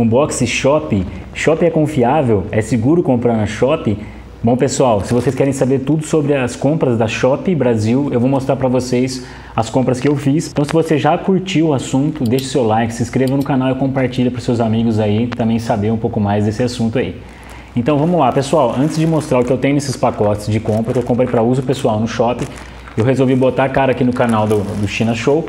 Unbox Shopee. Shopee é confiável? É seguro comprar na Shopee? Bom pessoal, se vocês querem saber tudo sobre as compras da Shopee Brasil, eu vou mostrar para vocês as compras que eu fiz. Então se você já curtiu o assunto, deixe seu like, se inscreva no canal e compartilha para seus amigos aí também saber um pouco mais desse assunto aí. Então vamos lá pessoal, antes de mostrar o que eu tenho nesses pacotes de compra que eu comprei para uso pessoal no Shopee, eu resolvi botar a cara aqui no canal do China Show.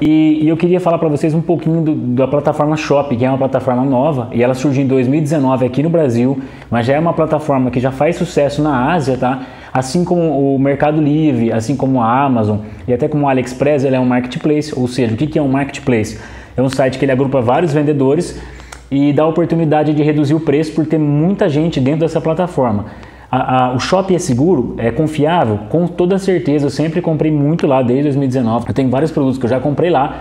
E eu queria falar para vocês um pouquinho da plataforma Shopee, que é uma plataforma nova e ela surgiu em 2019 aqui no Brasil, mas já é uma plataforma que já faz sucesso na Ásia, tá? Assim como o Mercado Livre, assim como a Amazon e até como o AliExpress, ela é um marketplace, ou seja, o que é um marketplace? É um site que ele agrupa vários vendedores e dá a oportunidade de reduzir o preço por ter muita gente dentro dessa plataforma. O Shopee é seguro, é confiável, com toda certeza. Eu sempre comprei muito lá desde 2019. Eu tenho vários produtos que eu já comprei lá.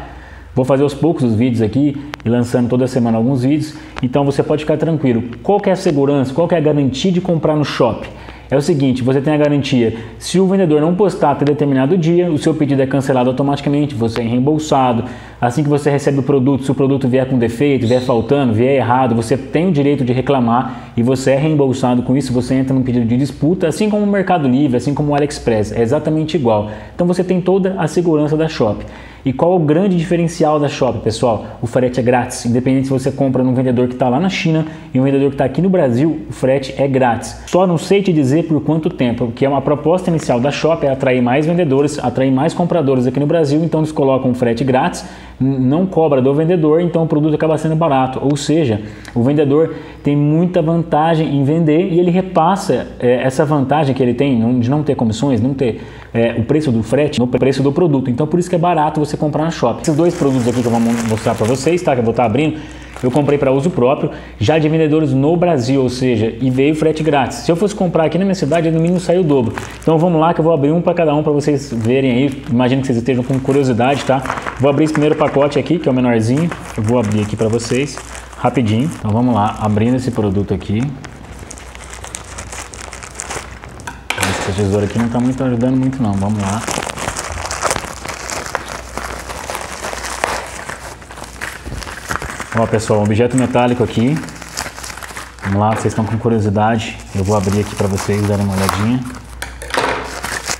Vou fazer aos poucos os vídeos aqui e lançando toda semana alguns vídeos. Então você pode ficar tranquilo. Qual que é a segurança? Qual que é a garantia de comprar no Shopee? É o seguinte, você tem a garantia. Se o vendedor não postar até determinado dia, o seu pedido é cancelado automaticamente, você é reembolsado. Assim que você recebe o produto, se o produto vier com defeito, vier faltando, vier errado, você tem o direito de reclamar e você é reembolsado. Com isso, você entra num pedido de disputa, assim como o Mercado Livre, assim como o AliExpress, é exatamente igual. Então você tem toda a segurança da Shopee. E qual é o grande diferencial da Shopee, pessoal? O frete é grátis, independente se você compra num vendedor que está lá na China e um vendedor que está aqui no Brasil, o frete é grátis. Só não sei te dizer por quanto tempo, porque é uma proposta inicial da Shopee, é atrair mais vendedores, atrair mais compradores aqui no Brasil, então eles colocam o frete grátis, não cobra do vendedor, então o produto acaba sendo barato, ou seja, o vendedor tem muita vantagem em vender e ele repassa essa vantagem que ele tem de não ter comissões, não ter o preço do frete no preço do produto, então por isso que é barato você comprar na Shopee. Esses dois produtos aqui que eu vou mostrar para vocês, tá? Que eu vou estar abrindo, eu comprei para uso próprio, já de vendedores no Brasil, ou seja, e veio frete grátis. Se eu fosse comprar aqui na minha cidade, no mínimo saiu o dobro. Então vamos lá que eu vou abrir um para cada um para vocês verem aí, imagino que vocês estejam com curiosidade, tá? Vou abrir esse primeiro pacote aqui, que é o menorzinho, eu vou abrir aqui para vocês, rapidinho. Então vamos lá, abrindo esse produto aqui. Essa tesoura aqui não tá muito ajudando muito não, vamos lá. Ó pessoal, um objeto metálico aqui, vamos lá, vocês estão com curiosidade, eu vou abrir aqui para vocês darem uma olhadinha.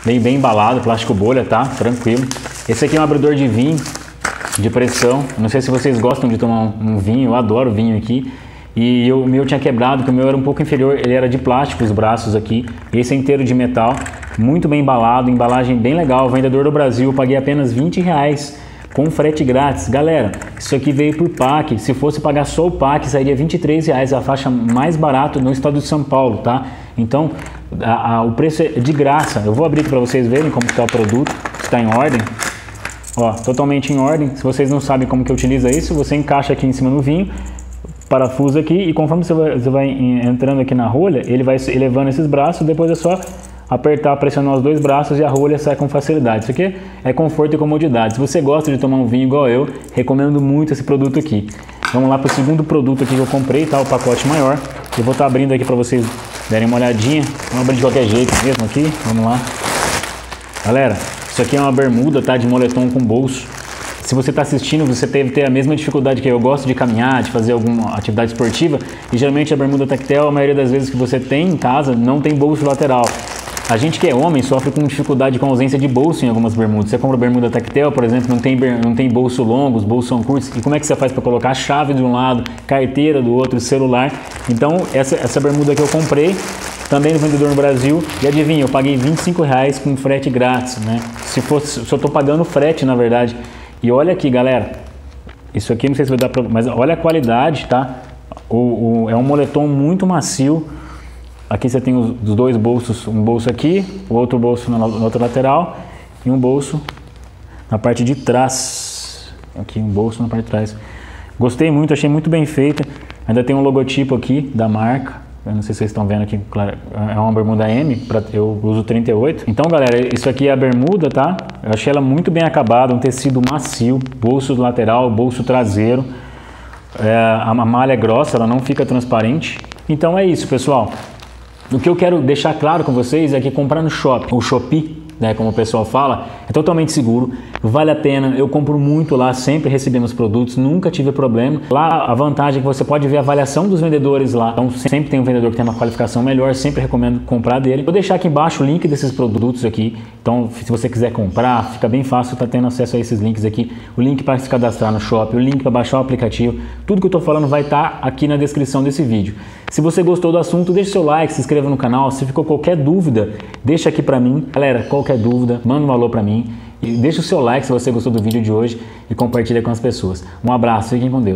Bem, bem embalado, plástico bolha, tá? Tranquilo. Esse aqui é um abridor de vinho, de pressão, não sei se vocês gostam de tomar um vinho, eu adoro vinho aqui. E o meu tinha quebrado, porque o meu era um pouco inferior, ele era de plástico, os braços aqui, esse é inteiro de metal, muito bem embalado, embalagem bem legal, vendedor do Brasil, eu paguei apenas R$20,00. Com frete grátis, galera, isso aqui veio por PAC, se fosse pagar só o PAC, sairia R$23,00, a faixa mais barata no estado de São Paulo, tá? Então, o preço é de graça, eu vou abrir para vocês verem como está o produto, está em ordem, ó, totalmente em ordem, se vocês não sabem como que utiliza isso, você encaixa aqui em cima no vinho, parafusa aqui e conforme você vai entrando aqui na rolha, ele vai elevando esses braços, depois é só apertar, pressionar os dois braços e a rolha sai com facilidade. Isso aqui é conforto e comodidade. Se você gosta de tomar um vinho igual eu, recomendo muito esse produto aqui. Vamos lá para o segundo produto aqui que eu comprei, tá? O pacote maior. Eu vou estar abrindo aqui para vocês darem uma olhadinha. Vamos abrir de qualquer jeito mesmo aqui. Vamos lá. Galera, isso aqui é uma bermuda, tá? De moletom com bolso. Se você está assistindo, você deve ter a mesma dificuldade que eu. Eu gosto de caminhar, de fazer alguma atividade esportiva. E geralmente a bermuda tactel, a maioria das vezes que você tem em casa, não tem bolso lateral. A gente que é homem sofre com dificuldade com a ausência de bolso em algumas bermudas. Você compra bermuda tactel, por exemplo, não tem bolso longo, os bolsos são curtos. E como é que você faz para colocar a chave de um lado, carteira do outro, celular? Então, essa bermuda que eu comprei, também no vendedor no Brasil, e adivinha, eu paguei R$25,00 com frete grátis, né? Se eu estou pagando frete, na verdade. E olha aqui, galera, isso aqui não sei se vai dar problema, mas olha a qualidade, tá? É um moletom muito macio. Aqui você tem os dois bolsos, um bolso aqui, o outro bolso na outra lateral e um bolso na parte de trás. Aqui um bolso na parte de trás. Gostei muito, achei muito bem feita. Ainda tem um logotipo aqui da marca. Eu não sei se vocês estão vendo aqui, claro, é uma bermuda M, eu uso 38. Então, galera, isso aqui é a bermuda, tá? Eu achei ela muito bem acabada, um tecido macio, bolso lateral, bolso traseiro. A malha é grossa, ela não fica transparente. Então é isso, pessoal. O que eu quero deixar claro com vocês é que comprar no Shopee, ou Shopee, né, como o pessoal fala, é totalmente seguro, vale a pena, eu compro muito lá, sempre recebemos produtos, nunca tive problema. Lá a vantagem é que você pode ver a avaliação dos vendedores lá, então sempre tem um vendedor que tem uma qualificação melhor, sempre recomendo comprar dele. Vou deixar aqui embaixo o link desses produtos aqui, então se você quiser comprar, fica bem fácil, tá tendo acesso a esses links aqui, o link para se cadastrar no Shopee, o link para baixar o aplicativo, tudo que eu tô falando vai estar aqui na descrição desse vídeo. Se você gostou do assunto, deixa seu like, se inscreva no canal, se ficou qualquer dúvida, deixa aqui pra mim. Galera, qualquer dúvida, manda um alô pra mim e deixa o seu like se você gostou do vídeo de hoje e compartilha com as pessoas. Um abraço, fiquem com Deus.